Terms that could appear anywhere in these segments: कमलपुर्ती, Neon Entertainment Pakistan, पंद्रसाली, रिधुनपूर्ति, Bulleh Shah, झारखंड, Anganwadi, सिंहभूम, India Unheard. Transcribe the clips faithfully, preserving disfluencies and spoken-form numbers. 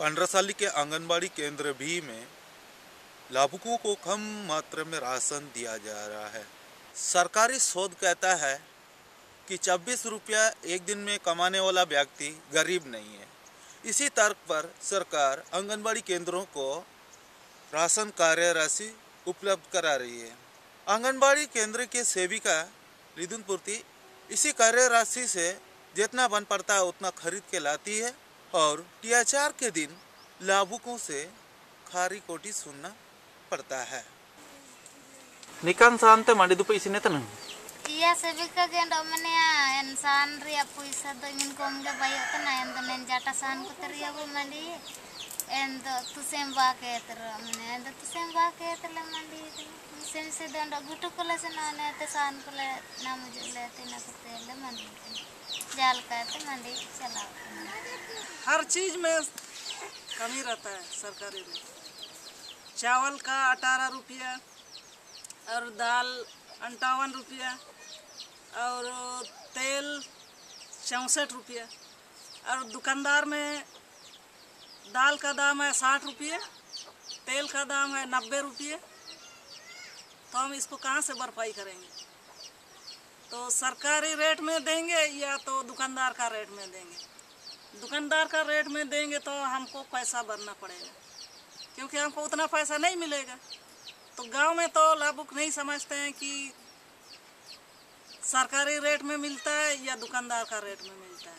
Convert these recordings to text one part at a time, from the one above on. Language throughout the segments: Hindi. पंद्रसाली के आंगनबाड़ी केंद्र भी में लाभुकों को कम मात्रा में राशन दिया जा रहा है। सरकारी शोध कहता है कि छब्बीस रुपया एक दिन में कमाने वाला व्यक्ति गरीब नहीं है। इसी तर्क पर सरकार आंगनबाड़ी केंद्रों को राशन कार्य राशि उपलब्ध करा रही है। आंगनबाड़ी केंद्र के सेविका रिधुनपूर्ति इसी कार्य राशि से जितना बन पड़ता है उतना खरीद के लाती है और टीआचार के दिन लाभुकों से खारी कोटी सुनना पड़ता है। निकान सांते माड़ी दुपे इसी ने तन या सभी का गेंद ओमने इंसान रिया पैसा तो इनको हमके भाई उतना एंड ने जाटा सान को तरिया वो मंडी एंड तुसे बा के तर हमने एंड तुसे बा के तर मंडी तुसे से दंड गुटु कोला से ना ने ते सान को ले ना मुझे लेते ना कुते ले मंडी जाल का ते मंडी चलाओ। हर चीज में कमी रहता है सरकारी में। चावल का अठारह रुपया और दाल अंठावन रुपया और तेल चौंसठ रुपया और दुकानदार में दाल का दाम है साठ रुपये, तेल का दाम है नब्बे रुपये। तो हम इसको कहाँ से भरपाई करेंगे? तो सरकारी रेट में देंगे या तो दुकानदार का रेट में देंगे। दुकानदार का रेट में देंगे तो हमको पैसा भरना पड़ेगा क्योंकि हमको उतना पैसा नहीं मिलेगा। तो गांव में तो लाभुक नहीं समझते हैं कि सरकारी रेट में मिलता है या दुकानदार का रेट में मिलता है।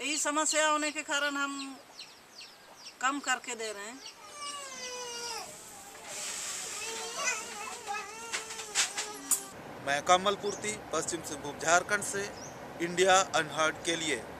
यही समस्या होने के कारण हम कम करके दे रहे हैं। मैं कमलपुर्ती, पश्चिम सिंहभूम झारखंड से इंडिया अनहर्ड के लिए।